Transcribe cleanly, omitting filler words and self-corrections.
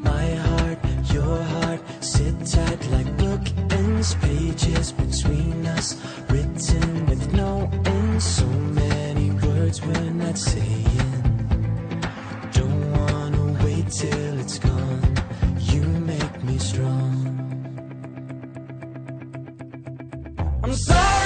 my heart, your heart, sit tight like bookends, pages between us, written with no end, so many words we're not saying, don't wanna wait till it's gone, you make me strong. I'm sorry.